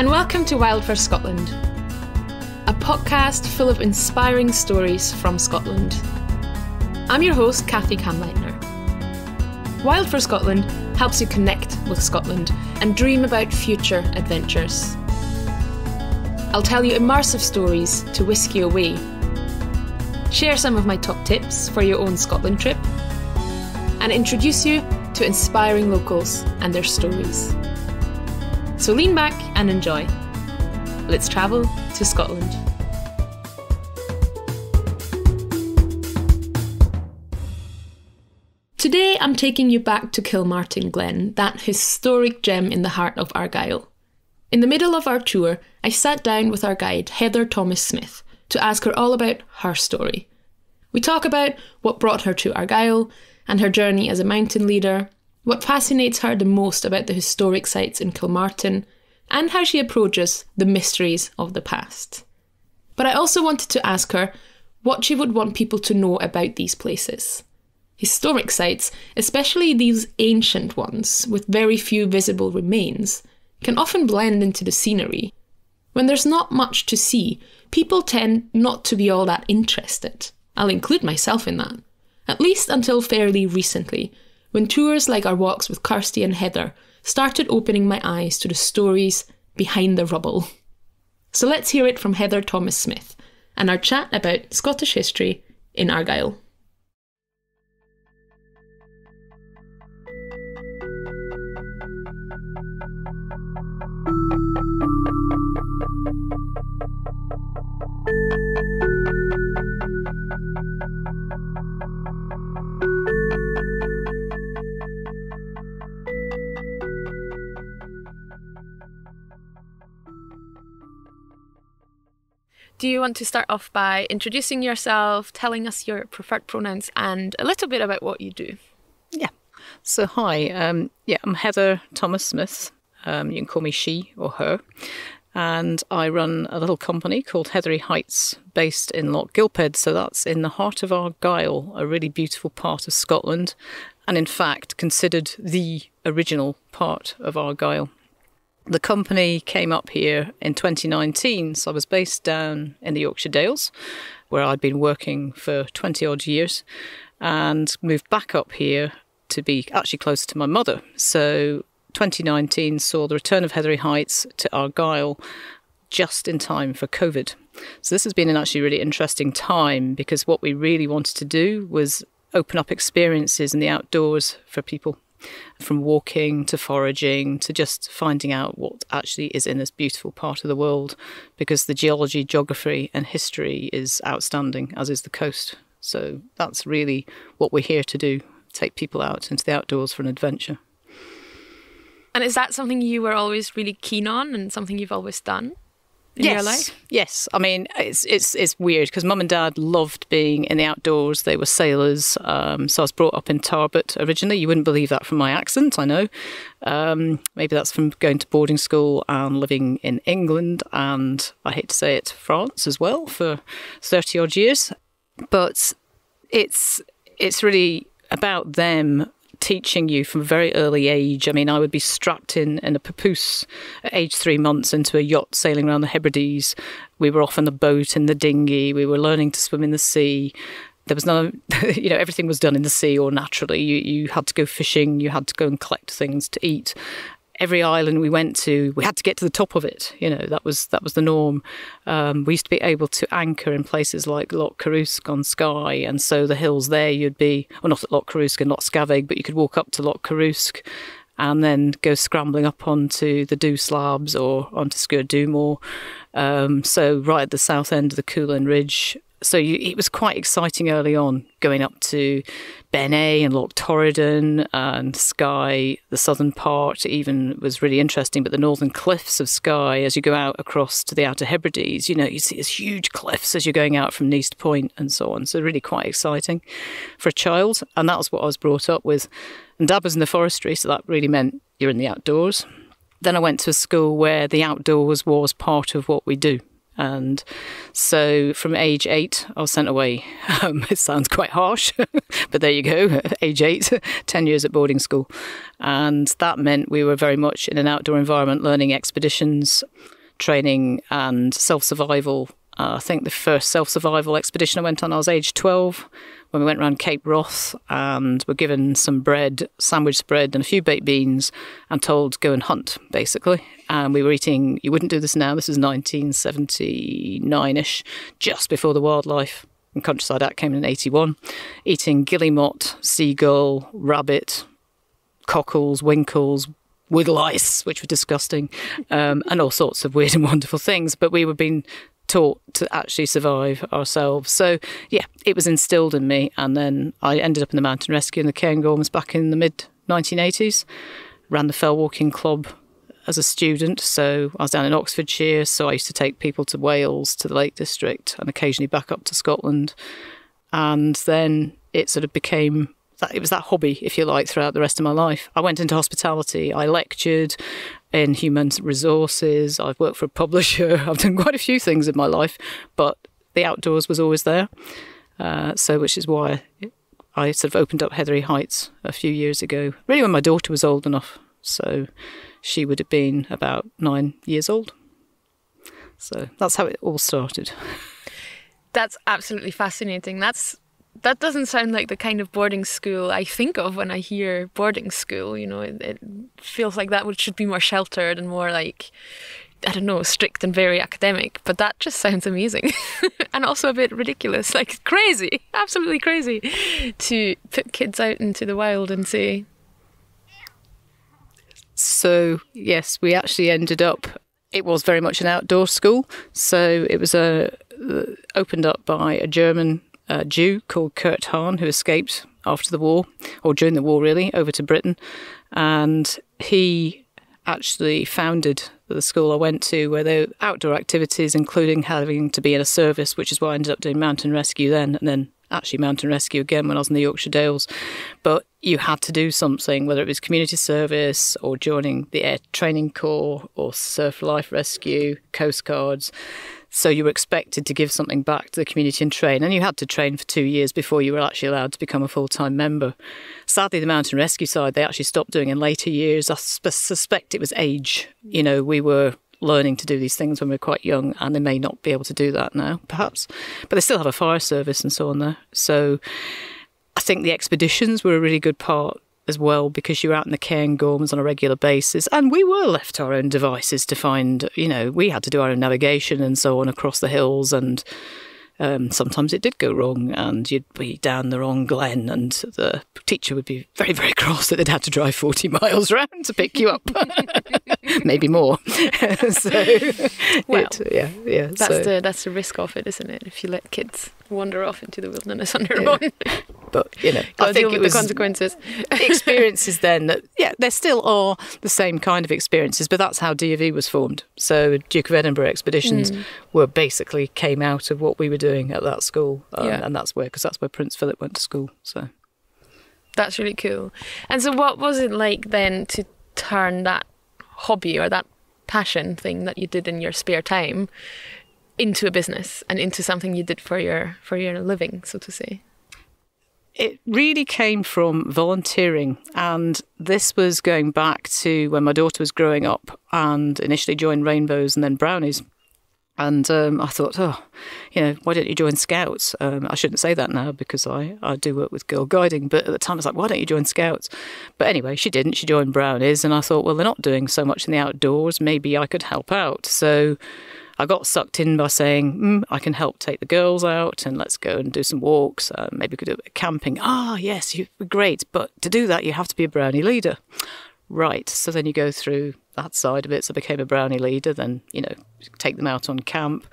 and welcome to Wild for Scotland, a podcast full of inspiring stories from Scotland. I'm your host, Kathi Kamleitner. Wild for Scotland helps you connect with Scotland and dream about future adventures. I'll tell you immersive stories to whisk you away, share some of my top tips for your own Scotland trip, and introduce you to inspiring locals and their stories. So lean back and enjoy. Let's travel to Scotland. Today I'm taking you back to Kilmartin Glen, that historic gem in the heart of Argyll. In the middle of our tour, I sat down with our guide, Heather Thomas-Smith, to ask her all about her story. We talk about what brought her to Argyll and her journey as a mountain leader, what fascinates her the most about the historic sites in Kilmartin, and how she approaches the mysteries of the past. But I also wanted to ask her what she would want people to know about these places. Historic sites, especially these ancient ones with very few visible remains, can often blend into the scenery. When there's not much to see, people tend not to be all that interested. I'll include myself in that, at least until fairly recently, when tours like our walks with Kirsty and Heather started opening my eyes to the stories behind the rubble. So let's hear it from Heather Thomas-Smith and our chat about Scottish history in Argyll. Do you want to start off by introducing yourself, telling us your preferred pronouns and a little bit about what you do? Yeah. So hi, I'm Heather Thomas-Smith. You can call me she or her. And I run a little company called Heathery Heights based in Lochgilphead. So that's in the heart of Argyll, a really beautiful part of Scotland and in fact considered the original part of Argyll. The company came up here in 2019, so I was based down in the Yorkshire Dales, where I'd been working for 20-odd years, and moved back up here to be actually closer to my mother. So 2019 saw the return of Heathery Heights to Argyll just in time for COVID. So this has been an actually really interesting time, because what we really wanted to do was open up experiences in the outdoors for people, from walking to foraging to just finding out what actually is in this beautiful part of the world, because the geology, geography and history is outstanding, as is the coast. So that's really what we're here to do, take people out into the outdoors for an adventure. And is that something you were always really keen on and something you've always done in your life? Yes. I mean, it's weird because mum and dad loved being in the outdoors. They were sailors. So I was brought up in Tarbert originally. You wouldn't believe that from my accent, I know. Maybe that's from going to boarding school and living in England and, I hate to say it, France as well for 30-odd years. But it's really about them teaching you from a very early age. I mean, I would be strapped in a papoose at age 3 months into a yacht sailing around the Hebrides. We were off on the boat in the dinghy. We were learning to swim in the sea. There was no, everything was done in the sea or naturally. You had to go fishing. You had to go and collect things to eat. Every island we went to, we had to get to the top of it. That was the norm. We used to be able to anchor in places like Loch Coruisk on Skye, and so the hills there you'd be, well, not at Loch Coruisk and Loch Scavaig, but you could walk up to Loch Coruisk and then go scrambling up onto the Dew Slabs or onto Skye Dewmore. So right at the south end of the Kulin Ridge. So it was quite exciting early on, going up to Ben A and Loch Torridon and Skye. The southern part even was really interesting, but the northern cliffs of Skye, as you go out across to the Outer Hebrides, you see these huge cliffs as you're going out from Neist Point and so on. So really quite exciting for a child. And that was what I was brought up with. And Dad was in the forestry, so that really meant you're in the outdoors. Then I went to a school where the outdoors was part of what we do. And so from age 8, I was sent away. It sounds quite harsh, but there you go, age 8, 10 years at boarding school. And that meant we were very much in an outdoor environment, learning expeditions, training and self-survival. I think the first self-survival expedition I went on, I was age 12, when we went around Cape Wrath and were given some bread, sandwich bread and a few baked beans and told go and hunt, basically. And we were eating, you wouldn't do this now, this is 1979-ish, just before the Wildlife and Countryside Act came in 81, eating guillemot, seagull, rabbit, cockles, winkles, wiggle ice, which were disgusting, and all sorts of weird and wonderful things. But we were being taught to actually survive ourselves. So yeah, it was instilled in me. And then I ended up in the mountain rescue in the Cairngorms back in the mid-1980s, ran the fell walking club as a student. So I was down in Oxfordshire, so I used to take people to Wales, to the Lake District, and occasionally back up to Scotland. And then it sort of became that, it was that hobby, if you like, throughout the rest of my life. I went into hospitality, I lectured in human resources, I've worked for a publisher, I've done quite a few things in my life, but the outdoors was always there. So which is why I sort of opened up Heathery Heights a few years ago, really when my daughter was old enough. So she would have been about 9 years old. So that's how it all started. That's absolutely fascinating. That doesn't sound like the kind of boarding school I think of when I hear boarding school. You know, it feels like that should be more sheltered and more like, I don't know, strict and very academic. But that just sounds amazing and also a bit ridiculous, like crazy, absolutely crazy to put kids out into the wild and say. So, yes, we actually ended up, it was very much an outdoor school. So it was opened up by a German Jew called Kurt Hahn, who escaped after the war, or during the war really, over to Britain. And he actually founded the school I went to, where there were outdoor activities, including having to be in a service, which is why I ended up doing mountain rescue then, and then actually mountain rescue again when I was in the Yorkshire Dales. But you had to do something, whether it was community service or joining the Air Training Corps or Surf Life Rescue, Coast Guards. So you were expected to give something back to the community and train. And you had to train for 2 years before you were actually allowed to become a full-time member. Sadly, the mountain rescue side, they actually stopped doing in later years. I suspect it was age. You know, we were learning to do these things when we were quite young, and they may not be able to do that now, perhaps. But they still have a fire service and so on there. So I think the expeditions were a really good part as well, because you were out in the Cairngorms on a regular basis, and we were left to our own devices to find, you know, we had to do our own navigation and so on across the hills, and sometimes it did go wrong and you'd be down the wrong glen and the teacher would be very, very cross that they'd had to drive 40 miles round to pick you up. Maybe more. So, well, yeah. That's the risk of it, isn't it? If you let kids wander off into the wilderness on their own. But, you know, I think it was the consequences. Experiences then that, yeah, there still are the same kind of experiences, but that's how DV was formed. So Duke of Edinburgh expeditions were basically came out of what we were doing at that school. And that's where, because that's where Prince Philip went to school. So that's really cool. And so what was it like then to turn that hobby or that passion thing that you did in your spare time into a business and into something you did for your living, so to say? It really came from volunteering, and this was going back to when my daughter was growing up and initially joined Rainbows and then Brownies. And I thought, oh, you know, why don't you join Scouts? I shouldn't say that now because I do work with Girl Guiding, but at the time I was like, why don't you join Scouts? But anyway, she didn't. She joined Brownies, and I thought, well, they're not doing so much in the outdoors. Maybe I could help out. So I got sucked in by saying, I can help take the girls out and let's go and do some walks. Maybe we could do a bit of camping. Ah, yes, you'd be great. But to do that, you have to be a Brownie leader. Right, so then you go through that side of it. So I became a Brownie leader, then, you know, take them out on camp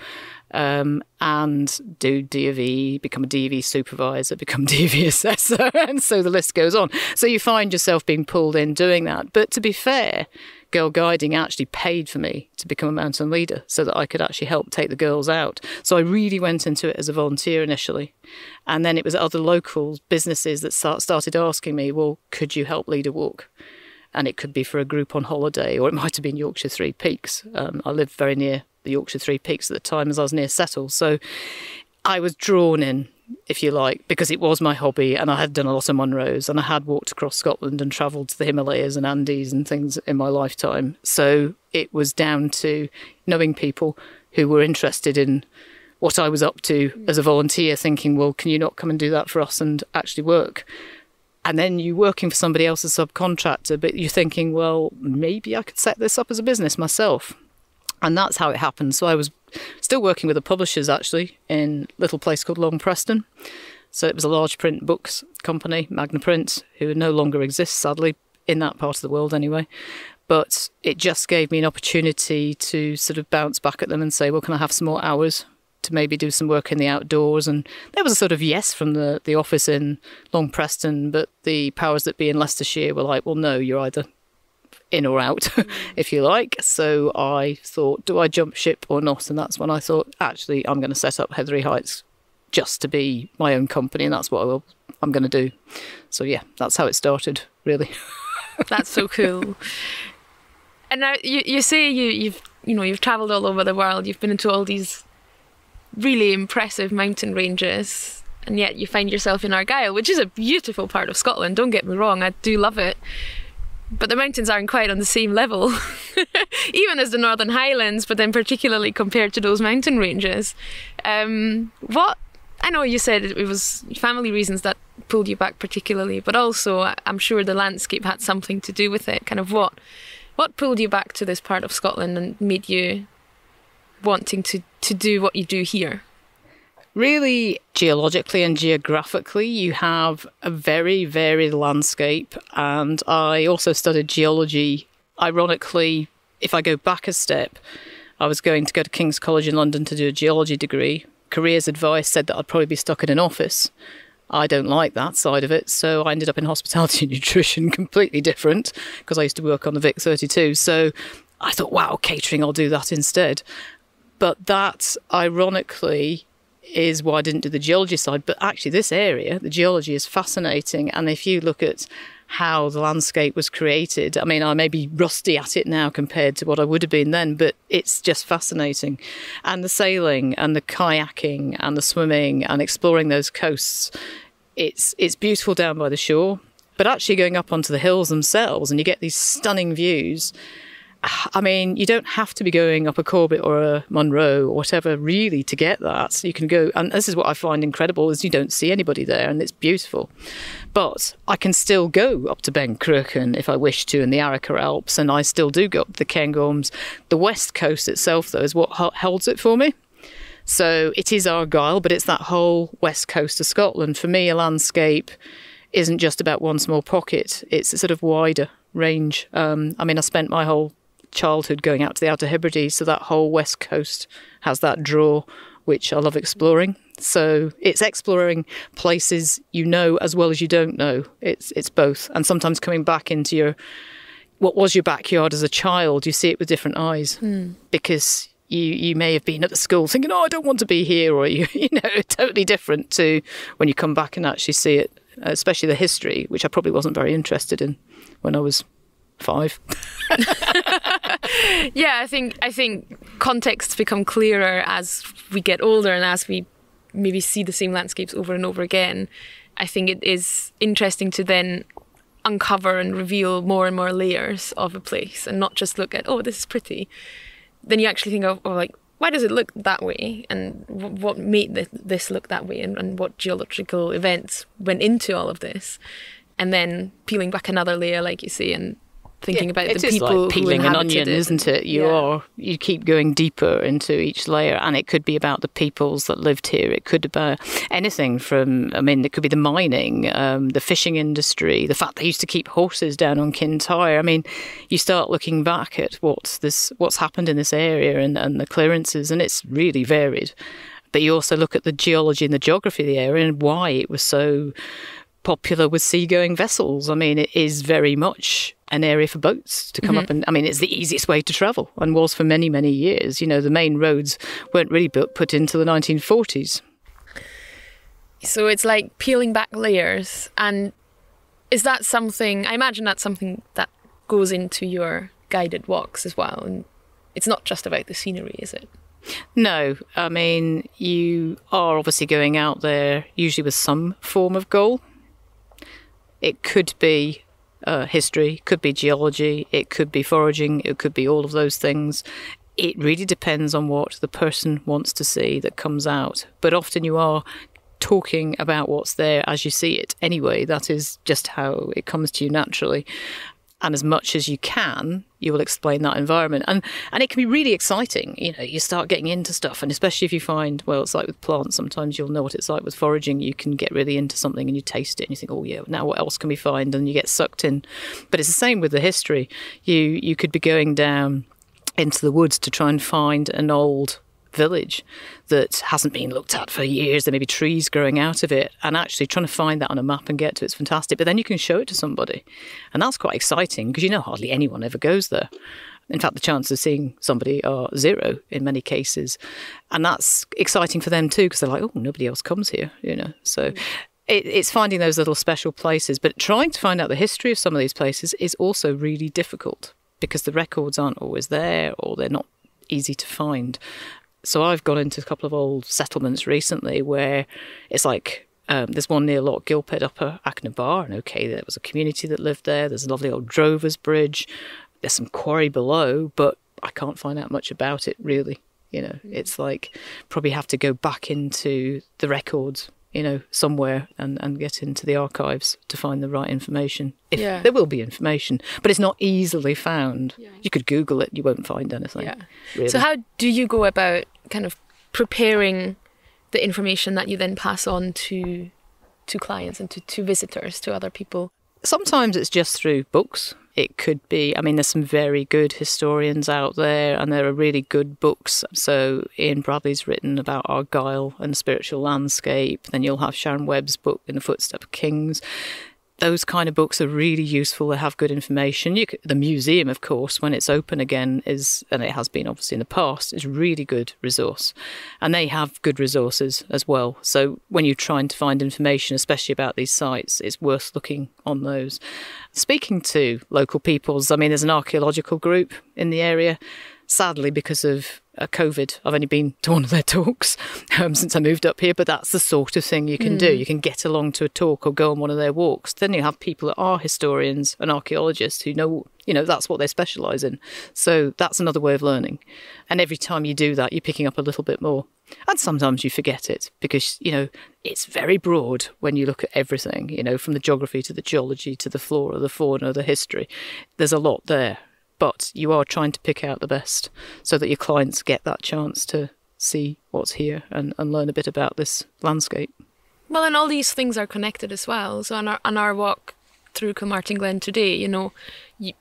and do DV, become a DV supervisor, become DV assessor, and so the list goes on. So you find yourself being pulled in doing that. But to be fair, Girl Guiding actually paid for me to become a mountain leader so that I could actually help take the girls out. So I really went into it as a volunteer initially. And then it was other local businesses that started asking me, well, could you help lead a walk? And it could be for a group on holiday, or it might have been Yorkshire Three Peaks. I lived very near the Yorkshire Three Peaks at the time, as I was near Settle. So I was drawn in, if you like, because it was my hobby, and I had done a lot of Munros, and I had walked across Scotland and travelled to the Himalayas and Andes and things in my lifetime. So it was down to knowing people who were interested in what I was up to as a volunteer, thinking, well, can you not come and do that for us and actually work? And then you're working for somebody else as a subcontractor, but you're thinking, well, maybe I could set this up as a business myself. And that's how it happened. So I was still working with the publishers, actually, in a little place called Long Preston. So it was a large print books company, Magna Print, who no longer exists, sadly, in that part of the world anyway. But it just gave me an opportunity to sort of bounce back at them and say, well, can I have some more hours to maybe do some work in the outdoors? And there was a sort of yes from the office in Long Preston, but the powers that be in Leicestershire were like, well, no, you're either in or out, if you like. So I thought, do I jump ship or not? And that's when I thought, actually, I'm going to set up Heathery Heights just to be my own company, and that's what I'm going to do. So yeah, that's how it started, really. That's so cool. And now you say you've travelled all over the world, you've been into all these really impressive mountain ranges, and yet you find yourself in Argyll, which is a beautiful part of Scotland, don't get me wrong, I do love it, but the mountains aren't quite on the same level even as the Northern Highlands, but then particularly compared to those mountain ranges. I know you said it was family reasons that pulled you back particularly, but also I'm sure the landscape had something to do with it. Kind of what pulled you back to this part of Scotland and made you wanting to do what you do here? Really, geologically and geographically, you have a very varied landscape. And I also studied geology. Ironically, if I go back a step, I was going to go to King's College in London to do a geology degree. Careers advice said that I'd probably be stuck in an office. I don't like that side of it, so I ended up in hospitality and nutrition, completely different, because I used to work on the Vic 32. So I thought, wow, catering, I'll do that instead. But that, ironically, is why I didn't do the geology side. But actually this area, the geology, is fascinating. And if you look at how the landscape was created, I mean, I may be rusty at it now compared to what I would have been then, but it's just fascinating. And the sailing and the kayaking and the swimming and exploring those coasts, it's beautiful down by the shore. But actually going up onto the hills themselves, and you get these stunning views. I mean, you don't have to be going up a Corbett or a Munro or whatever really to get that. You can go, and this is what I find incredible, is you don't see anybody there and it's beautiful. But I can still go up to Ben Cruachan if I wish to, in the Arica Alps, and I still do go up to the Cairngorms. The west coast itself, though, is what holds it for me. So it is Argyll, but it's that whole west coast of Scotland. For me, a landscape isn't just about one small pocket. It's a sort of wider range. I mean, I spent my whole childhood going out to the Outer Hebrides, so that whole west coast has that draw, which I love exploring. So it's exploring places you know as well as you don't know. It's both, and sometimes coming back into what was your backyard as a child, you see it with different eyes, because you may have been at the school thinking, oh, I don't want to be here, or totally different to when you come back and actually see it, especially the history, which I probably wasn't very interested in when I was 5. Yeah, I think contexts become clearer as we get older and as we maybe see the same landscapes over and over again. I think it is interesting to then uncover and reveal more and more layers of a place, and not just look at, oh, this is pretty. Then you actually think of, oh, like, why does it look that way, and what made this look that way, and what geological events went into all of this. And then peeling back another layer, like you say, and thinking about the people like peeling who an onion, isn't it? You keep going deeper into each layer, and it could be about the peoples that lived here. It could be about anything from, I mean, it could be the mining, the fishing industry, the fact they used to keep horses down on Kintyre. I mean, you start looking back at what's happened in this area and the clearances, and it's really varied. But you also look at the geology and the geography of the area and why it was so popular with seagoing vessels. I mean, it is very much an area for boats to come up, and I mean, it's the easiest way to travel, and was for many, many years. You know, the main roads weren't really put into the 1940s. So it's like peeling back layers. And is that something, I imagine that's something that goes into your guided walks as well, and it's not just about the scenery, is it? No, I mean, you are obviously going out there usually with some form of goal. It could be history, could be geology, it could be foraging, it could be all of those things. It really depends on what the person wants to see that comes out. But often you are talking about what's there as you see it anyway. That is just how it comes to you naturally. And as much as you can, you will explain that environment. And it can be really exciting. You know, you start getting into stuff, and especially if you find, well, it's like with plants, sometimes you'll know what it's like with foraging. You can get really into something and you taste it and you think, oh yeah, now what else can we find? And you get sucked in. But it's the same with the history. You could be going down into the woods to try and find an old village that hasn't been looked at for years. There may be trees growing out of it, and actually trying to find that on a map and get to it's fantastic. But then you can show it to somebody, and that's quite exciting, because you know hardly anyone ever goes there. In fact, the chances of seeing somebody are zero in many cases, and that's exciting for them too, because they're like, oh, nobody else comes here, you know. So it's finding those little special places, but trying to find out the history of some of these places is also really difficult, because the records aren't always there, or they're not easy to find. So I've gone into a couple of old settlements recently where it's like, there's one near Lochgilphead, Upper Aknabar, and okay, there was a community that lived there. There's a lovely old Drover's Bridge. There's some quarry below, but I can't find out much about it, really. You know, it's like, probably have to go back into the records, you know, somewhere and get into the archives to find the right information. If, yeah. There will be information, but it's not easily found. Yeah. You could Google it, you won't find anything. Yeah. Really. So how do you go about kind of preparing the information that you then pass on to clients and to visitors, to other people? Sometimes it's just through books. It could be, I mean, there's some very good historians out there, and there are really good books. So Ian Bradley's written about Argyll and the spiritual landscape. Then you'll have Sharon Webb's book, In the Footsteps of Kings. Those kind of books are really useful. They have good information. The museum, of course, when it's open again, is, and it has been obviously in the past, is a really good resource. And they have good resources as well. So when you're trying to find information, especially about these sites, it's worth looking on those. Speaking to local peoples, I mean, there's an archaeological group in the area. Sadly, because of COVID, I've only been to one of their talks since I moved up here, but that's the sort of thing you can do. You can get along to a talk or go on one of their walks. Then you have people that are historians and archaeologists who know, you know, that's what they specialise in. So that's another way of learning. And every time you do that, you're picking up a little bit more. And sometimes you forget it, because, you know, it's very broad when you look at everything, you know, from the geography to the geology to the flora, the fauna, the history. There's a lot there. But you are trying to pick out the best so that your clients get that chance to see what's here and learn a bit about this landscape. Well, and all these things are connected as well. So on our walk through Kilmartin Glen today, you know, we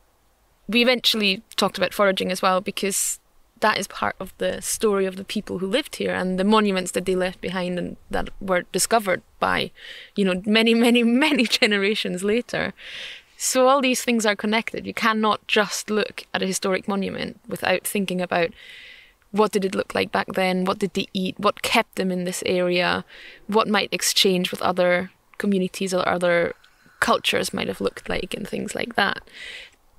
eventually talked about foraging as well, because that is part of the story of the people who lived here and the monuments that they left behind and that were discovered by, you know, many, many, many generations later. So all these things are connected. You cannot just look at a historic monument without thinking about what did it look like back then, what did they eat, what kept them in this area, what might exchange with other communities or other cultures might have looked like, and things like that.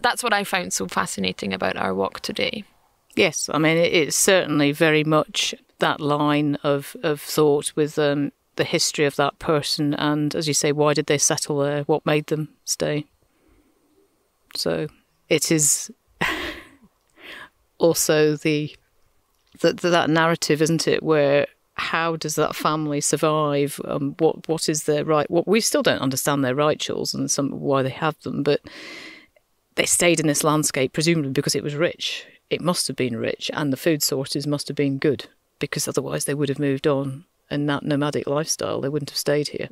That's what I found so fascinating about our walk today. Yes, I mean, it's certainly very much that line of thought with the history of that person and, as you say, why did they settle there, what made them stay. So it is also that narrative, isn't it, where how does that family survive? What is their right? What we still don't understand their rituals and why they have them, but they stayed in this landscape presumably because it was rich. It must have been rich, and the food sources must have been good, because otherwise they would have moved on. And that nomadic lifestyle, they wouldn't have stayed here.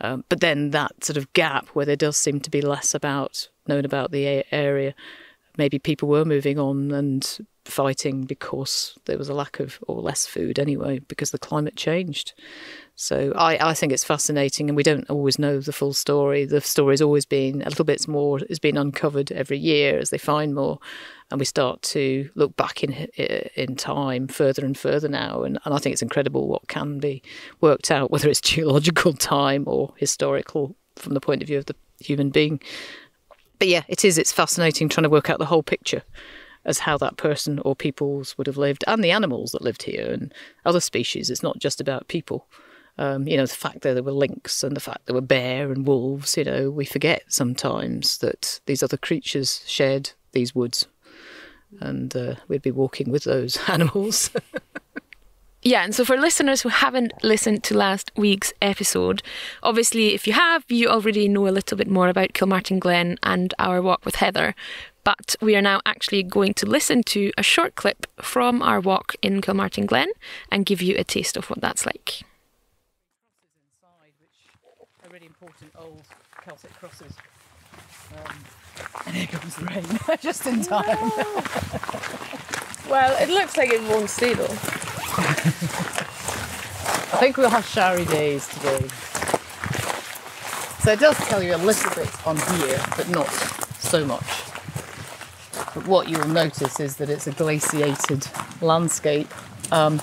But then that sort of gap where there does seem to be less known about the area, maybe people were moving on and fighting because there was a lack of, or less food anyway, because the climate changed. So I think it's fascinating, and we don't always know the full story. The story's always been a little bit more, has been uncovered every year as they find more, and we start to look back in time further and further now, and I think it's incredible what can be worked out, whether it's geological time or historical from the point of view of the human being. But yeah, it's fascinating trying to work out the whole picture. as how that person or peoples would have lived, and the animals that lived here and other species. It's not just about people. You know, the fact that there were lynx and the fact there were bear and wolves, you know, we forget sometimes that these other creatures shared these woods, and we'd be walking with those animals. Yeah, and so for listeners who haven't listened to last week's episode, obviously if you have, you already know a little bit more about Kilmartin Glen and our walk with Heather, but we are now actually going to listen to a short clip from our walk in Kilmartin Glen and give you a taste of what that's like. Which are really important old Celtic crosses. And here comes the rain, just in time. No. Well, it looks like it won't stay though. I think we'll have showery days today. So it does tell you a little bit on here, but not so much. But what you'll notice is that it's a glaciated landscape, the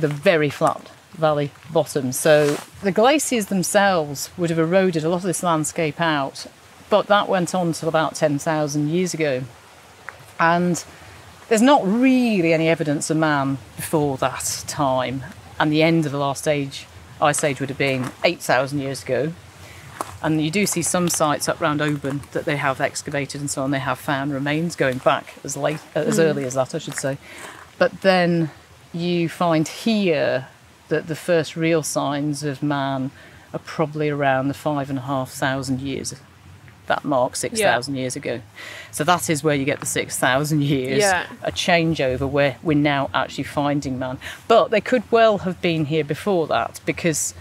very flat valley bottom. So the glaciers themselves would have eroded a lot of this landscape out, but that went on till about 10,000 years ago. And there's not really any evidence of man before that time, and the end of the last ice age would have been 8,000 years ago. And you do see some sites up around Oban that they have excavated and so on, they have found remains going back as late, as early as that, I should say. But then you find here that the first real signs of man are probably around the 5,500 years ago. That mark 6,000 years ago. So that is where you get the 6,000 years, a changeover where we're now actually finding man. But they could well have been here before that, because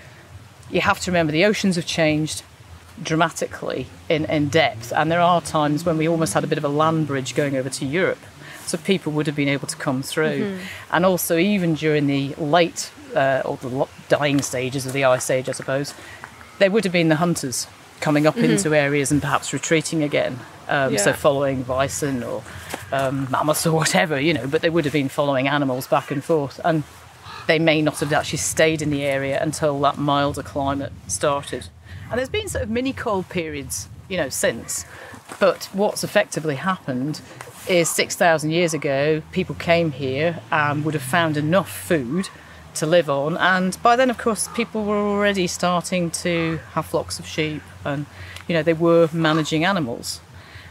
you have to remember the oceans have changed dramatically in depth, and there are times when we almost had a bit of a land bridge going over to Europe, so people would have been able to come through. And also even during the late, or the dying stages of the Ice Age, I suppose, there would have been the hunters coming up into areas and perhaps retreating again. So following bison or mammoths or whatever, you know, but they would have been following animals back and forth. And they may not have actually stayed in the area until that milder climate started. And there's been sort of mini cold periods, you know, since. But what's effectively happened is 6,000 years ago, people came here and would have found enough food to live on, and by then of course people were already starting to have flocks of sheep, and you know, they were managing animals,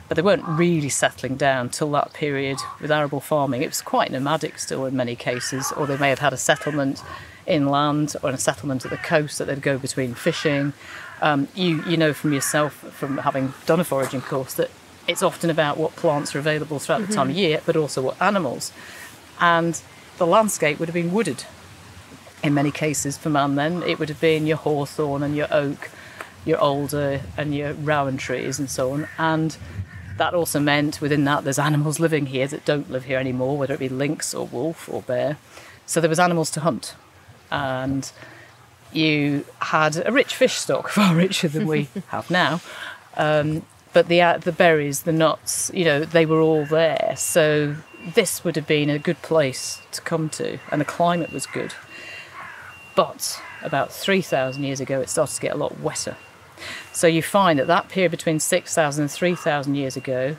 but they weren't really settling down till that period with arable farming. It was quite nomadic still in many cases, or they may have had a settlement inland or a settlement at the coast that they'd go between fishing. You know from yourself, from having done a foraging course, that it's often about what plants are available throughout the time of year, but also what animals, and the landscape would have been wooded. In many cases for man then, it would have been your hawthorn and your oak, your alder and your rowan trees and so on. And that also meant within that there's animals living here that don't live here anymore, whether it be lynx or wolf or bear. So there was animals to hunt. And you had a rich fish stock, far richer than we have now. But the berries, the nuts, you know, they were all there. So this would have been a good place to come to. And the climate was good. But about 3,000 years ago, it started to get a lot wetter. So you find that that period between 6,000 and 3,000 years ago,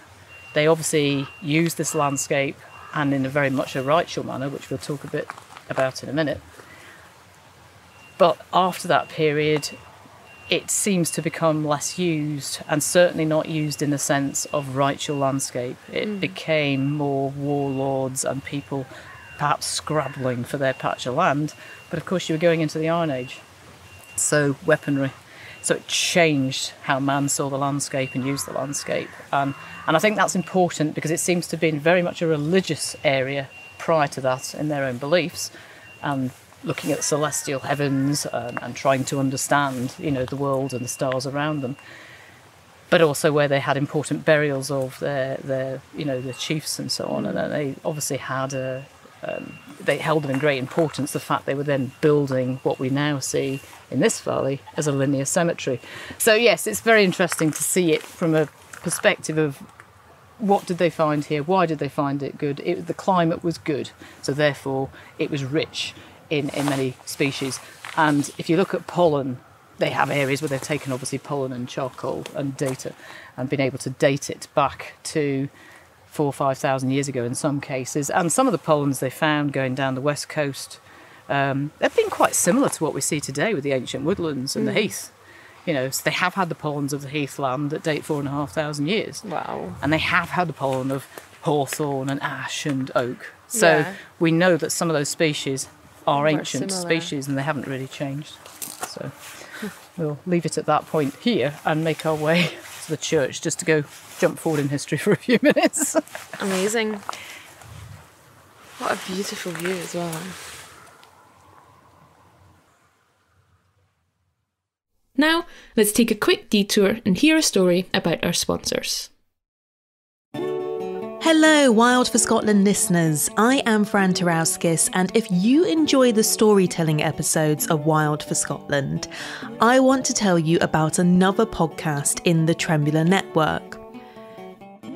they obviously used this landscape, and in a very much a ritual manner, which we'll talk a bit about in a minute. But after that period, it seems to become less used, and certainly not used in the sense of ritual landscape. It became more warlords and people perhaps scrabbling for their patch of land. But of course you were going into the Iron Age, so weaponry. So it changed how man saw the landscape and used the landscape. And I think that's important, because it seems to have been very much a religious area prior to that in their own beliefs, and looking at the celestial heavens and trying to understand, you know, the world and the stars around them. But also where they had important burials of their you know, the chiefs and so on. And they obviously had a... they held them in great importance, the fact they were then building what we now see in this valley as a linear cemetery. So yes, it's very interesting to see it from a perspective of what did they find here, why did they find it good. The climate was good, so therefore it was rich in many species. And if you look at pollen, they have areas where they've taken obviously pollen and charcoal and data and been able to date it back to 4,000 or 5,000 years ago in some cases. And some of the poems they found going down the west coast, they've been quite similar to what we see today with the ancient woodlands and the heath. You know, so they have had the poems of the heathland that date 4,500 years. Wow. And they have had the poem of hawthorn and ash and oak. So we know that some of those species are ancient species and they haven't really changed. So we'll leave it at that point here and make our way to the church just to go jump forward in history for a few minutes. Amazing. What a beautiful view as well. Now, let's take a quick detour and hear a story about our sponsors. Hello, Wild for Scotland listeners. I am Fran Tarowskis, and if you enjoy the storytelling episodes of Wild for Scotland, I want to tell you about another podcast in the Trembler Network.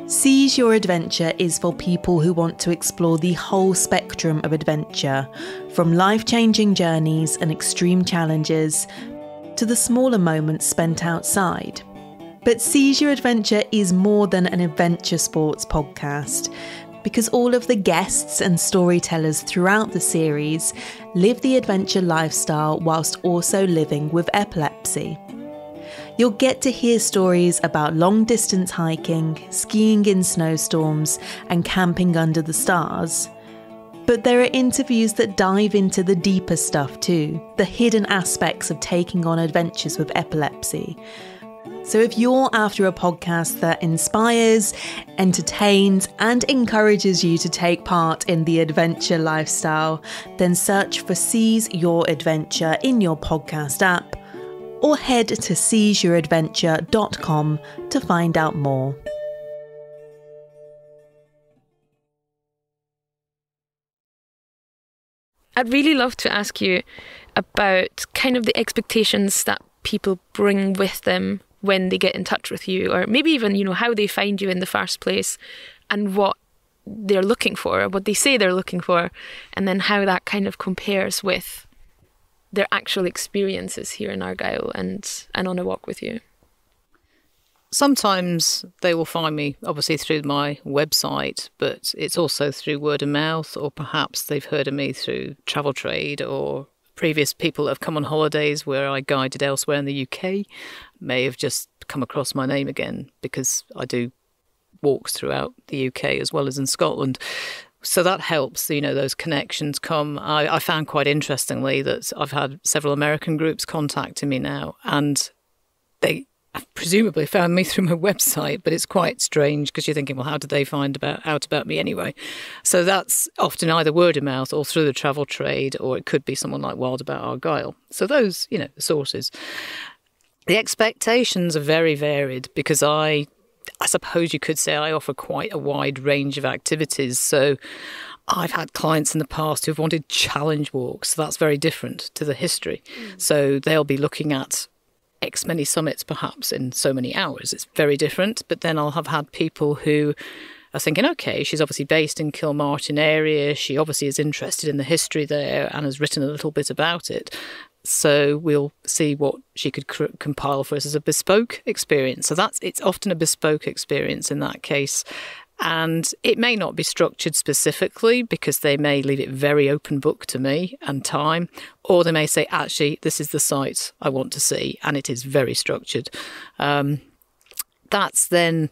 Seize Your Adventure is for people who want to explore the whole spectrum of adventure, from life-changing journeys and extreme challenges to the smaller moments spent outside. But Seize Your Adventure is more than an adventure sports podcast, because all of the guests and storytellers throughout the series live the adventure lifestyle whilst also living with epilepsy. You'll get to hear stories about long distance hiking, skiing in snowstorms, and camping under the stars. But there are interviews that dive into the deeper stuff too, the hidden aspects of taking on adventures with epilepsy. So if you're after a podcast that inspires, entertains, and encourages you to take part in the adventure lifestyle, then search for Seize Your Adventure in your podcast app, or head to seizeyouradventure.com to find out more. I'd really love to ask you about kind of the expectations that people bring with them when they get in touch with you, or maybe even, you know, how they find you in the first place and what they're looking for, what they say they're looking for, and then how that kind of compares with their actual experiences here in Argyll and on a walk with you. Sometimes they will find me, obviously, through my website, but it's also through word of mouth, or perhaps they've heard of me through travel trade, or previous people that have come on holidays where I guided elsewhere in the UK may have just come across my name again, because I do walks throughout the UK as well as in Scotland. So that helps, you know, those connections come. I found quite interestingly that I've had several American groups contacting me now, and they I've presumably found me through my website, but it's quite strange because you're thinking, well, how did they find out about me anyway? So that's often either word of mouth or through the travel trade, or it could be someone like Wild About Argyll. So those, you know, the sources. The expectations are very varied because I suppose you could say I offer quite a wide range of activities. So I've had clients in the past who've wanted challenge walks. So that's very different to the history. So they'll be looking at X many summits perhaps in so many hours. It's very different. But then I'll have had people who are thinking, okay, she's obviously based in Kilmartin area, she obviously is interested in the history there and has written a little bit about it, so we'll see what she could compile for us as a bespoke experience. So it's often a bespoke experience in that case, and it may not be structured specifically because they may leave it very open book to me and time, or they may say, actually, this is the site I want to see, and it is very structured. That's then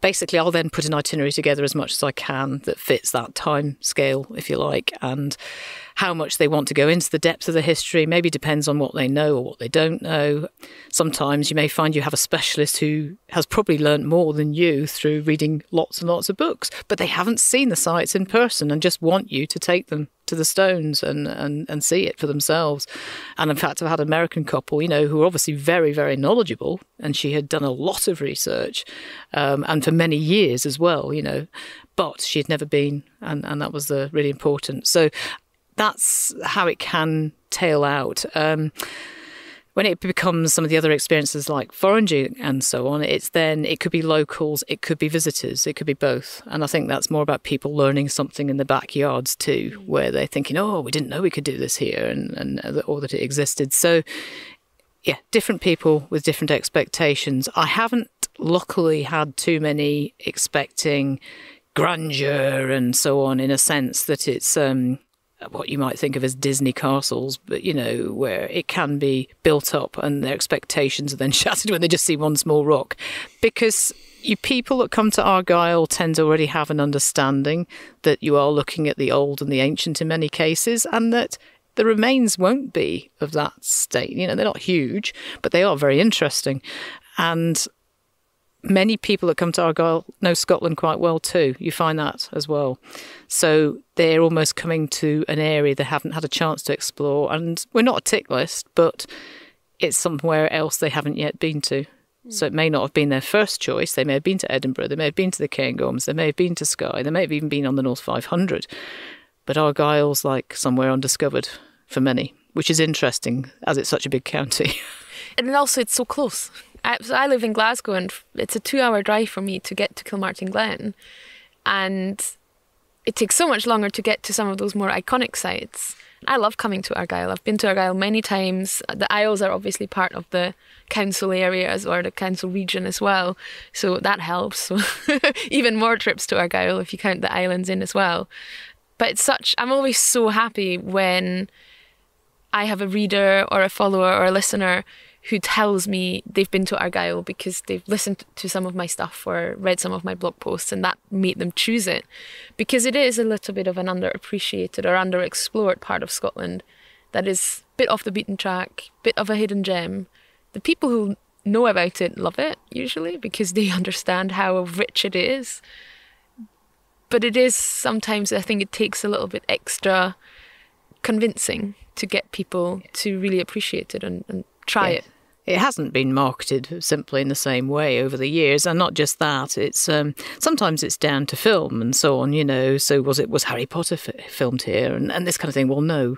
basically I'll then put an itinerary together as much as I can that fits that time scale, if you like, and how much they want to go into the depth of the history maybe depends on what they know or what they don't know. Sometimes you may find you have a specialist who has probably learnt more than you through reading lots and lots of books, but they haven't seen the sites in person and just want you to take them to the stones and see it for themselves. And in fact, I've had an American couple, you know, who are obviously very, very knowledgeable, and she had done a lot of research and for many years as well, you know, but she'd never been, and that was really important. So that's how it can tail out. When it becomes some of the other experiences like foraging and so on, it could be locals, it could be visitors, it could be both. And I think that's more about people learning something in the backyards too, where they're thinking, oh, we didn't know we could do this here, and or that it existed. So yeah, different people with different expectations. I haven't luckily had too many expecting grandeur and so on, in a sense that it's what you might think of as Disney castles, but, you know, where it can be built up and their expectations are then shattered when they just see one small rock. Because you people that come to Argyll tend to already have an understanding that you are looking at the old and the ancient in many cases, and that the remains won't be of that state. You know, they're not huge, but they are very interesting. And many people that come to Argyll know Scotland quite well too. You find that as well. So they're almost coming to an area they haven't had a chance to explore. And we're not a tick list, but it's somewhere else they haven't yet been to. So it may not have been their first choice. They may have been to Edinburgh. They may have been to the Cairngorms. They may have been to Skye. They may have even been on the North 500. But Argyll's like somewhere undiscovered for many, which is interesting as it's such a big county. And also it's so close. I live in Glasgow and it's a 2-hour drive for me to get to Kilmartin Glen, and it takes so much longer to get to some of those more iconic sites. I love coming to Argyll. I've been to Argyll many times. The Isles are obviously part of the council areas or the council region as well, so that helps. So even more trips to Argyll if you count the islands in as well. But it's such, I'm always so happy when I have a reader or a follower or a listener who tells me they've been to Argyll because they've listened to some of my stuff or read some of my blog posts, and that made them choose it. Because it is a little bit of an underappreciated or underexplored part of Scotland that is a bit off the beaten track, bit of a hidden gem. The people who know about it love it, usually, because they understand how rich it is. But it is sometimes, I think it takes a little bit extra convincing to get people to really appreciate it and try it. It hasn't been marketed simply in the same way over the years, and not just that. It's sometimes it's down to film and so on. You know, so was Harry Potter filmed here and this kind of thing? Well, no,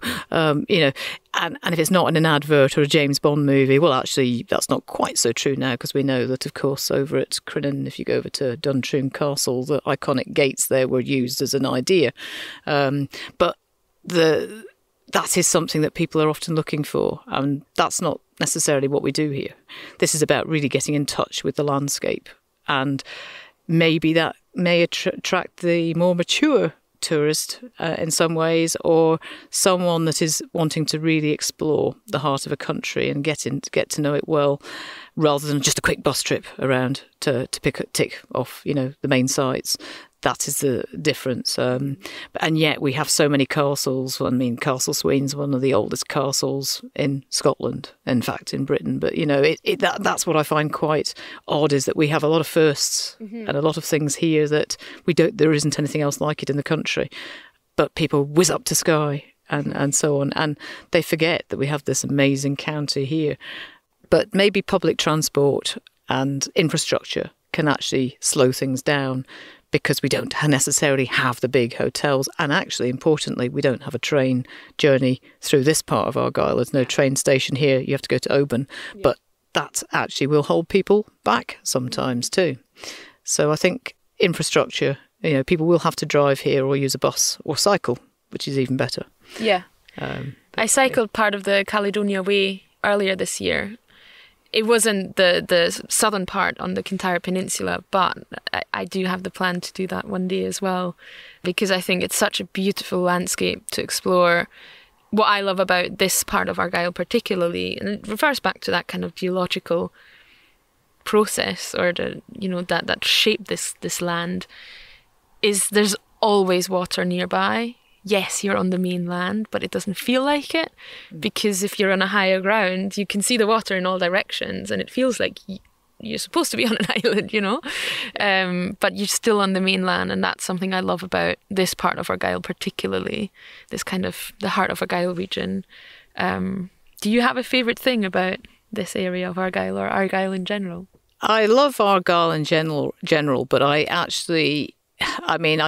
you know, and if it's not in an advert or a James Bond movie, well, actually, that's not quite so true now, because we know that, of course, over at Crinan, if you go over to Duntroon Castle, the iconic gates there were used as an idea, but that is something that people are often looking for, and that's not necessarily what we do here. This is about really getting in touch with the landscape, and maybe that may attract the more mature tourist in some ways, or someone that is wanting to really explore the heart of a country and get to know it well, rather than just a quick bus trip around to tick off, you know, the main sites. That is the difference. And yet we have so many castles. I mean, Castle Sween's one of the oldest castles in Scotland, in fact, in Britain. But, you know, that's what I find quite odd, is that we have a lot of firsts and a lot of things here that there isn't anything else like it in the country. But people whiz up to Skye and so on, and they forget that we have this amazing county here. But maybe public transport and infrastructure can actually slow things down, because we don't necessarily have the big hotels. And actually, importantly, we don't have a train journey through this part of Argyll. There's no train station here. You have to go to Oban. Yeah. But that actually will hold people back sometimes too. So I think infrastructure, you know, people will have to drive here or use a bus or cycle, which is even better. Yeah. I cycled part of the Caledonia Way earlier this year. It wasn't the southern part on the Kintyre Peninsula, but I do have the plan to do that one day as well, because I think it's such a beautiful landscape to explore. What I love about this part of Argyll particularly, and it refers back to that kind of geological process, or the, you know, that shaped this land, is there's always water nearby. Yes, you're on the mainland, but it doesn't feel like it, because if you're on a higher ground, you can see the water in all directions and it feels like you're supposed to be on an island, you know, but you're still on the mainland. And that's something I love about this part of Argyll particularly, this kind of the heart of Argyll region. Do you have a favourite thing about this area of Argyll, or Argyll in general? I love Argyll in general, but I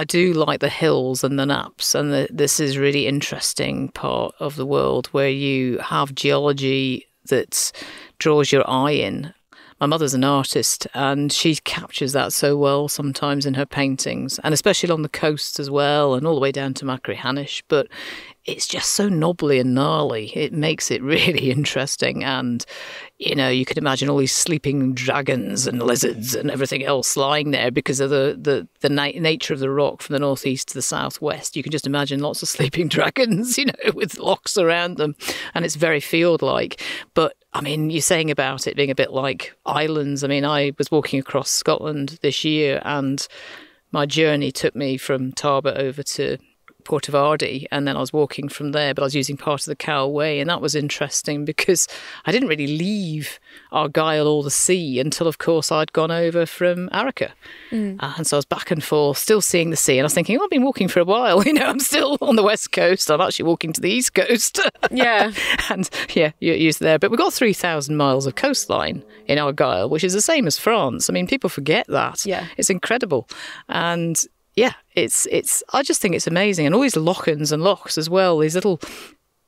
do like the hills and the naps, and this is really interesting part of the world where you have geology that draws your eye in. My mother's an artist, and she captures that so well sometimes in her paintings, and especially along the coast as well, and all the way down to Machrihanish. But it's just so knobbly and gnarly. It makes it really interesting. And, you know, you could imagine all these sleeping dragons and lizards and everything else lying there because of the nature of the rock from the northeast to the southwest. You can just imagine lots of sleeping dragons, you know, with locks around them. And it's very field-like. But, I mean, you're saying about it being a bit like islands. I mean, I was walking across Scotland this year and my journey took me from Tarbert over to Port of Ardee, and then I was walking from there, but I was using part of the Cowell Way, and that was interesting because I didn't really leave Argyll or the sea until, of course, I'd gone over from Arica. And so I was back and forth, still seeing the sea, and I was thinking, well, I've been walking for a while, you know, I'm still on the west coast, I'm actually walking to the east coast. Yeah. And yeah, you're used there. But we've got 3,000 miles of coastline in Argyll, which is the same as France. I mean, people forget that. Yeah. It's incredible. And yeah, it's. I just think it's amazing. And all these lochans and lochs as well, these little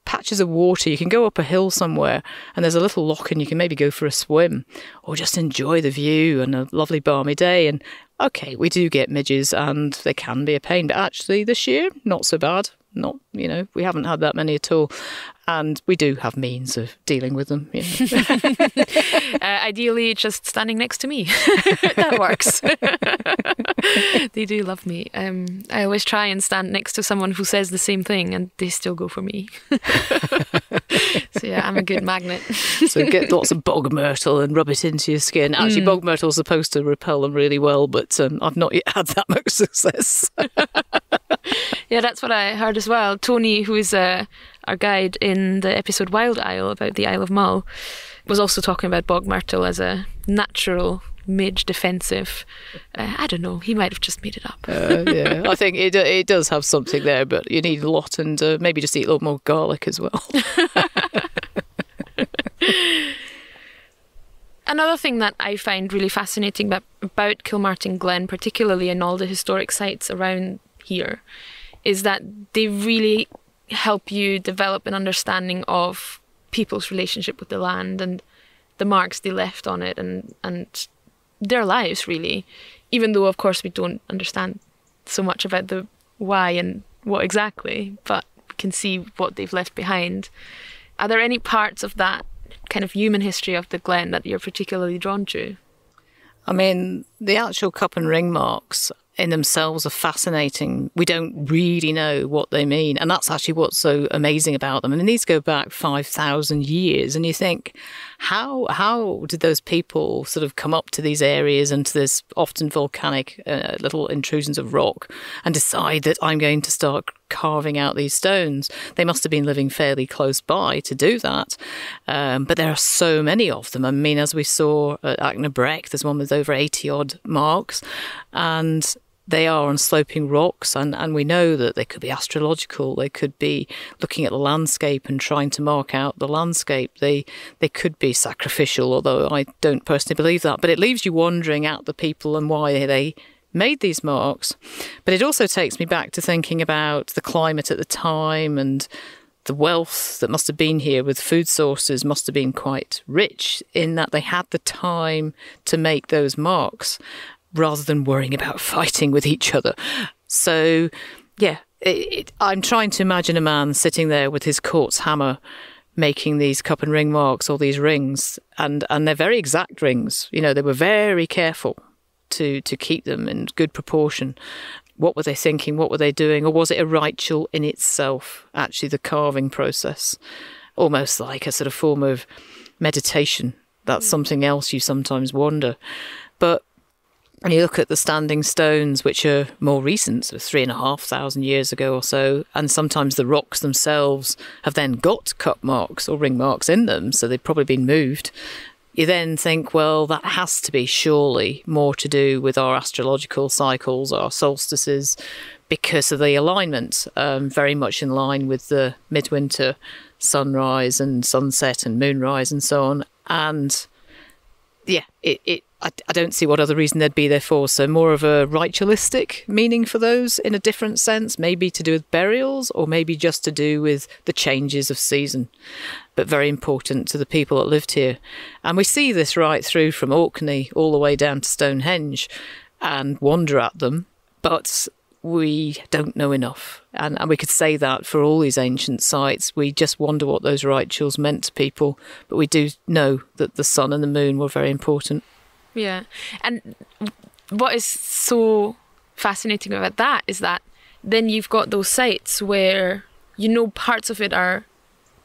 patches of water. You can go up a hill somewhere and there's a little loch and you can maybe go for a swim or just enjoy the view and a lovely balmy day. And okay, we do get midges and they can be a pain, but actually this year, not so bad. Not, you know, we haven't had that many at all. And we do have means of dealing with them. You know. Ideally, just standing next to me. That works. They do love me. I always try and stand next to someone who says the same thing and they still go for me. So yeah, I'm a good magnet. So get lots of bog myrtle and rub it into your skin. Actually, bog myrtle's supposed to repel them really well, but I've not yet had that much success. Yeah, that's what I heard as well. Tony, who is our guide in the episode Wild Isle about the Isle of Mull, was also talking about bog myrtle as a natural midge defensive. I don't know, he might have just made it up. Yeah, I think it does have something there, but you need a lot, and maybe just eat a lot more garlic as well. Another thing that I find really fascinating about Kilmartin Glen, particularly in all the historic sites around here, is that they really help you develop an understanding of people's relationship with the land and the marks they left on it and their lives, really. Even though, of course, we don't understand so much about the why and what exactly, but we can see what they've left behind. Are there any parts of that kind of human history of the Glen that you're particularly drawn to? I mean, the actual cup and ring marks in themselves are fascinating. We don't really know what they mean. And that's actually what's so amazing about them. I mean, these go back 5,000 years and you think, how did those people sort of come up to these areas and to this often volcanic little intrusions of rock and decide that I'm going to start carving out these stones? They must have been living fairly close by to do that. But there are so many of them. I mean, as we saw at Aknabreck, there's one with over 80 odd marks, and they are on sloping rocks, and we know that they could be astrological. They could be looking at the landscape and trying to mark out the landscape. They could be sacrificial, although I don't personally believe that. But it leaves you wondering at the people and why they made these marks. But it also takes me back to thinking about the climate at the time, and the wealth that must have been here with food sources must have been quite rich in that they had the time to make those marks rather than worrying about fighting with each other. So, yeah, I'm trying to imagine a man sitting there with his quartz hammer making these cup and ring marks, or these rings, and they're very exact rings. You know, they were very careful to keep them in good proportion. What were they thinking? What were they doing? Or was it a ritual in itself, actually, the carving process? Almost like a sort of form of meditation. That's something else you sometimes wonder. But when you look at the standing stones, which are more recent, so 3,500 years ago or so, and sometimes the rocks themselves have then got cup marks or ring marks in them, so they've probably been moved. You then think, well, that has to be surely more to do with our astrological cycles, our solstices, because of the alignment, very much in line with the midwinter sunrise and sunset and moonrise and so on. And yeah, I don't see what other reason they'd be there for. So more of a ritualistic meaning for those in a different sense, maybe to do with burials or maybe just to do with the changes of season, but very important to the people that lived here. And we see this right through from Orkney all the way down to Stonehenge and wonder at them. But we don't know enough. And we could say that for all these ancient sites. We just wonder what those rituals meant to people, but we do know that the sun and the moon were very important. Yeah. And what is so fascinating about that is that then you've got those sites where, you know, parts of it are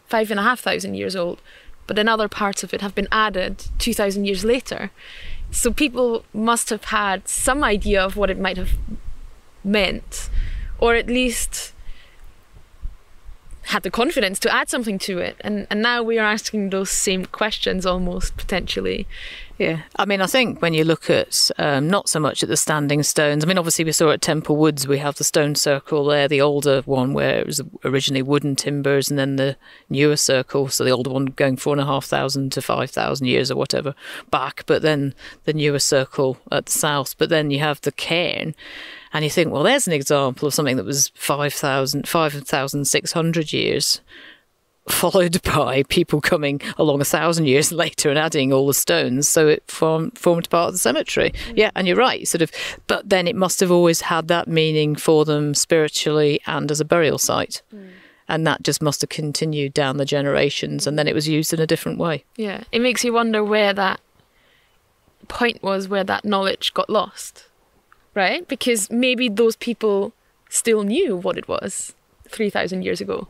5,500 years old, but then other parts of it have been added 2,000 years later. So people must have had some idea of what it might have meant, or at least had the confidence to add something to it. And now we are asking those same questions almost, potentially. Yeah, I mean, I think when you look at not so much at the standing stones, I mean, obviously we saw at Temple Woods, we have the stone circle there, the older one where it was originally wooden timbers, and then the newer circle, so the older one going 4,500 to 5,000 years or whatever back, but then the newer circle at the south. But then you have the cairn, and you think, well, there's an example of something that was 5,600 years, followed by people coming along 1,000 years later and adding all the stones, so it formed part of the cemetery. Yeah, and you're right, sort of. But then it must have always had that meaning for them spiritually and as a burial site. Mm. And that just must have continued down the generations, and then it was used in a different way. Yeah, it makes you wonder where that point was where that knowledge got lost, right? Because maybe those people still knew what it was 3,000 years ago.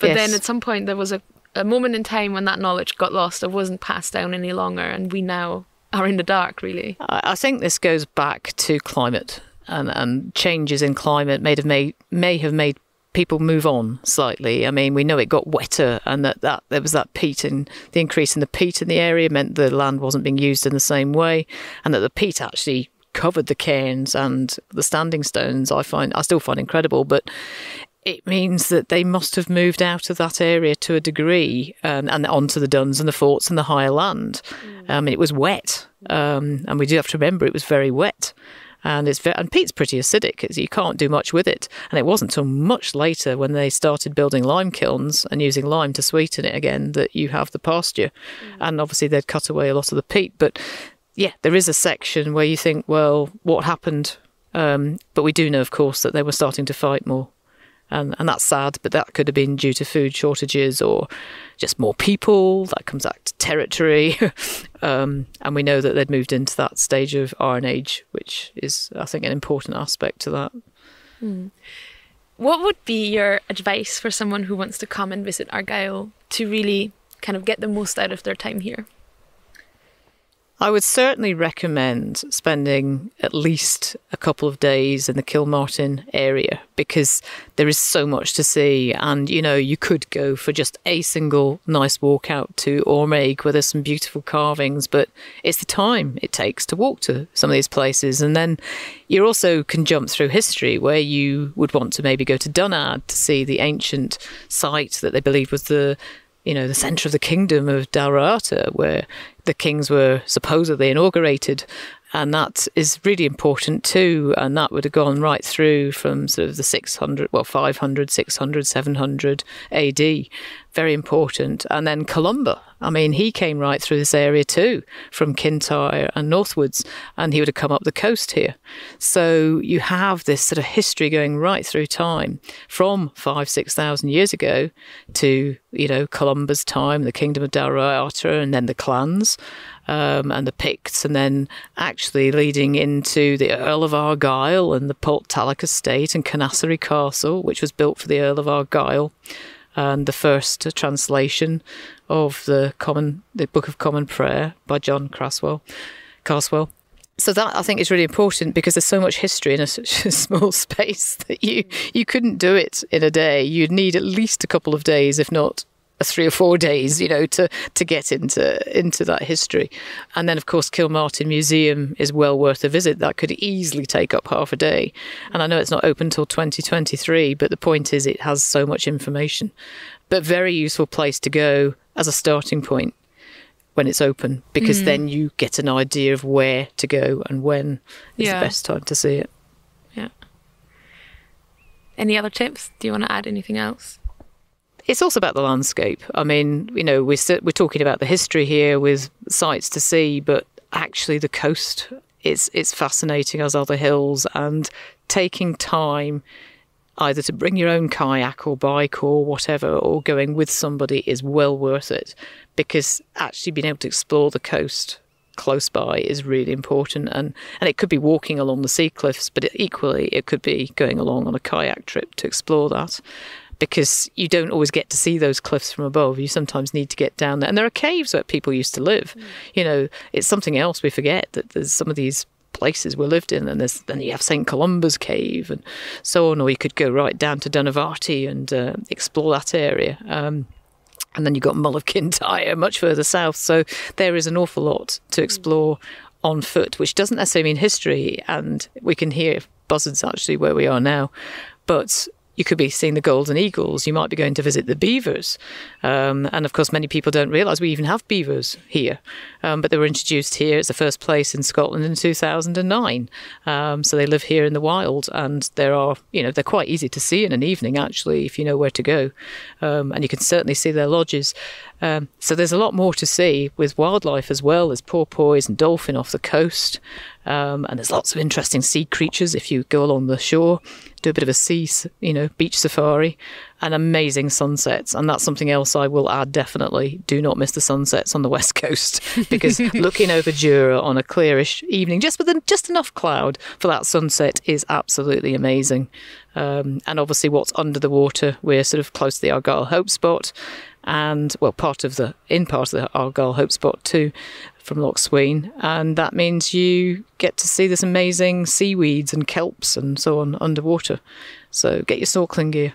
But yes, then at some point there was a moment in time when that knowledge got lost. It wasn't passed down any longer, and we now are in the dark, really. I think this goes back to climate, and changes in climate may have made people move on slightly. I mean, we know it got wetter, and that there was that peat, and the increase in the peat in the area meant the land wasn't being used in the same way, and that the peat actually covered the cairns and the standing stones. I still find incredible, but it means that they must have moved out of that area to a degree, and onto the duns and the forts and the higher land. Mm. It was wet, and we do have to remember it was very wet, and peat's pretty acidic, so you can't do much with it. And it wasn't until much later, when they started building lime kilns and using lime to sweeten it again, that you have the pasture. Mm. And obviously they'd cut away a lot of the peat, but yeah, there is a section where you think, well, what happened? But we do know, of course, that they were starting to fight more. And that's sad, but that could have been due to food shortages or just more people. That comes back to territory. And we know that they'd moved into that stage of Iron Age, which is, I think, an important aspect to that. Mm. What would be your advice for someone who wants to come and visit Argyll to really kind of get the most out of their time here? I would certainly recommend spending at least a couple of days in the Kilmartin area, because there is so much to see. And, you know, you could go for just a single nice walk out to Ormeig, where there's some beautiful carvings, but it's the time it takes to walk to some of these places. And then you also can jump through history, where you would want to maybe go to Dunad to see the ancient site that they believe was the, you know, the centre of the kingdom of Dál Riata, where the kings were supposedly inaugurated. And that is really important too. And that would have gone right through from sort of the 500, 600, 700 AD. Very important. And then Columba. I mean, he came right through this area too, from Kintyre and northwards, and he would have come up the coast here. So you have this sort of history going right through time, from 5,000 to 6,000 years ago to, you know, Columba's time, the kingdom of Dál Riata, and then the clans and the Picts, and then actually leading into the Earl of Argyll and the Poltalloch estate and Canassery Castle, which was built for the Earl of Argyll, and the first translation of the Book of Common Prayer by John Carswell. So that, I think, is really important, because there's so much history in such a small space that you couldn't do it in a day. You'd need at least a couple of days, if not 3 or 4 days, you know, to get into that history. And then, of course, Kilmartin Museum is well worth a visit. That could easily take up half a day. And I know it's not open till 2023, but the point is it has so much information. But very useful place to go as a starting point when it's open, because then you get an idea of where to go and when is the best time to see it. Yeah. Any other tips? Do you want to add anything else? It's also about the landscape. I mean, you know, we're talking about the history here with sights to see, but actually the coast, it's fascinating, as are the hills, and taking time either to bring your own kayak or bike or whatever, or going with somebody, is well worth it, because actually being able to explore the coast close by is really important. And it could be walking along the sea cliffs, but equally it could be going along on a kayak trip to explore that, because you don't always get to see those cliffs from above. You sometimes need to get down there. And there are caves where people used to live. Mm. You know, it's something else we forget, that there's some of these places we lived in, and then you have St Columba's Cave and so on, or you could go right down to Dunavati and explore that area. And then you've got Mull of Kintyre much further south. So there is an awful lot to explore on foot, which doesn't necessarily mean history. And we can hear buzzards actually where we are now. But you could be seeing the golden eagles. You might be going to visit the beavers. And of course, many people don't realise we even have beavers here. But they were introduced here. It's the first place in Scotland in 2009. So they live here in the wild. And there are, you know, they're quite easy to see in an evening, actually, if you know where to go. And you can certainly see their lodges. So there's a lot more to see with wildlife as well. There's porpoise and dolphin off the coast. And there's lots of interesting sea creatures if you go along the shore, do a bit of a sea, you know, beach safari, and amazing sunsets. And that's something else I will add, definitely. Do not miss the sunsets on the west coast, because looking over Jura on a clearish evening, just with just enough cloud for that sunset, is absolutely amazing. And obviously what's under the water, we're sort of close to the Argyll Hope Spot, and well, part of the Argyll Hope Spot too, from Loch Sween, and that means you get to see this amazing seaweeds and kelps and so on underwater. So get your snorkeling gear.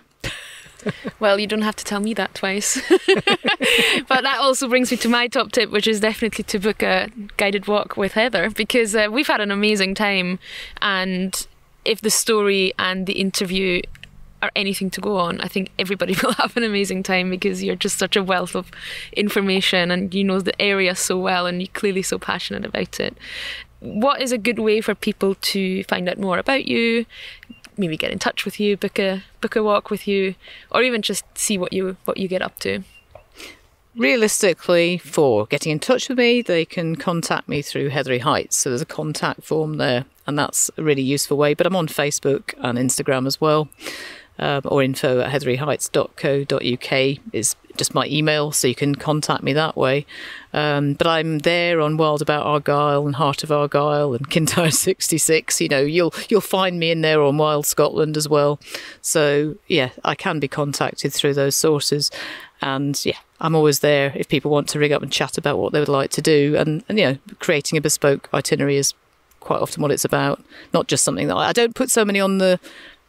Well, you don't have to tell me that twice. But that also brings me to my top tip, which is definitely to book a guided walk with Heather, because we've had an amazing time, and if the story and the interview or anything to go on, I think everybody will have an amazing time, because you're just such a wealth of information and you know the area so well, and you're clearly so passionate about it. What is a good way for people to find out more about you, maybe get in touch with you, book a walk with you, or even just see what you get up to? Realistically, for getting in touch with me, they can contact me through Heathery Heights. So there's a contact form there, and that's a really useful way. But I'm on Facebook and Instagram as well. Or info@heatheryheights.co.uk is just my email, so you can contact me that way. But I'm there on Wild About Argyll and Heart of Argyll and Kintyre 66. You know, you'll find me in there, on Wild Scotland as well. So yeah, I can be contacted through those sources, and yeah, I'm always there if people want to ring up and chat about what they would like to do. And you know, creating a bespoke itinerary is quite often what it's about, not just something that I don't put so many on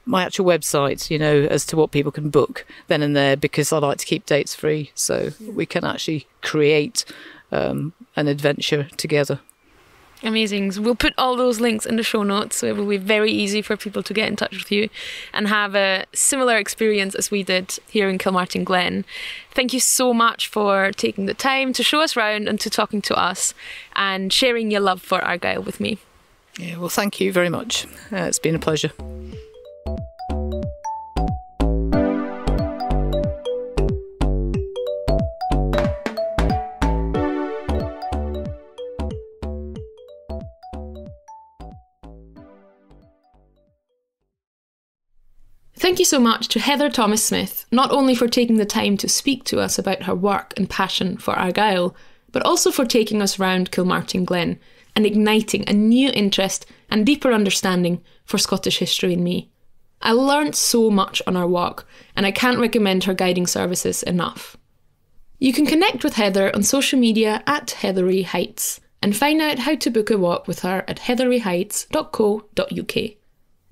my actual website, you know, as to what people can book then and there, because I like to keep dates free, so we can actually create an adventure together. Amazing. So we'll put all those links in the show notes, so it will be very easy for people to get in touch with you and have a similar experience as we did here in Kilmartin Glen. Thank you so much for taking the time to show us around and to talking to us and sharing your love for Argyll with me. Yeah, well, thank you very much. It's been a pleasure. Thank you so much to Heather Thomas-Smith, not only for taking the time to speak to us about her work and passion for Argyll, but also for taking us round Kilmartin Glen and igniting a new interest and deeper understanding for Scottish history in me. I learnt so much on our walk, and I can't recommend her guiding services enough. You can connect with Heather on social media at Heathery Heights and find out how to book a walk with her at heatheryheights.co.uk.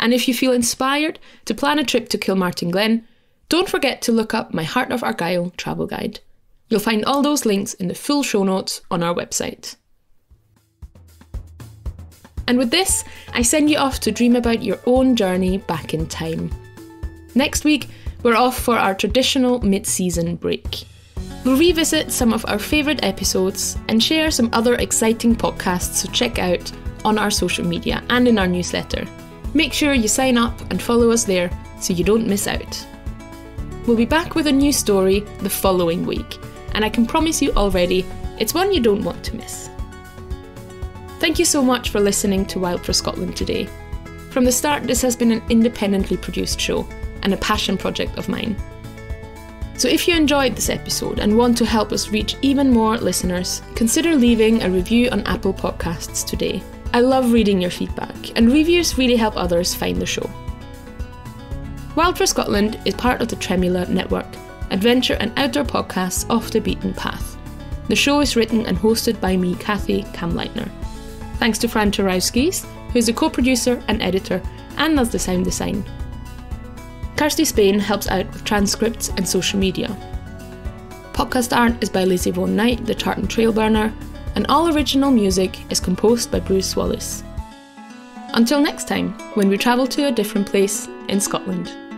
And if you feel inspired to plan a trip to Kilmartin Glen, don't forget to look up my Heart of Argyll travel guide. You'll find all those links in the full show notes on our website. And with this, I send you off to dream about your own journey back in time. Next week, we're off for our traditional mid-season break. We'll revisit some of our favourite episodes and share some other exciting podcasts to check out on our social media and in our newsletter. Make sure you sign up and follow us there so you don't miss out. We'll be back with a new story the following week, and I can promise you already, it's one you don't want to miss. Thank you so much for listening to Wild for Scotland today. From the start, this has been an independently produced show and a passion project of mine. So if you enjoyed this episode and want to help us reach even more listeners, consider leaving a review on Apple Podcasts today. I love reading your feedback, and reviews really help others find the show. Wild for Scotland is part of the Tremula Network, adventure and outdoor podcasts off the beaten path. The show is written and hosted by me, Kathi Kamleitner. Thanks to Fran Turowskis, who is the co-producer and editor, and does the sound design. Kirsty Spain helps out with transcripts and social media. Podcast art is by Lizzie Vaughan Knight, the Tartan Trailburner, and all original music is composed by Bruce Wallace. Until next time, when we travel to a different place in Scotland.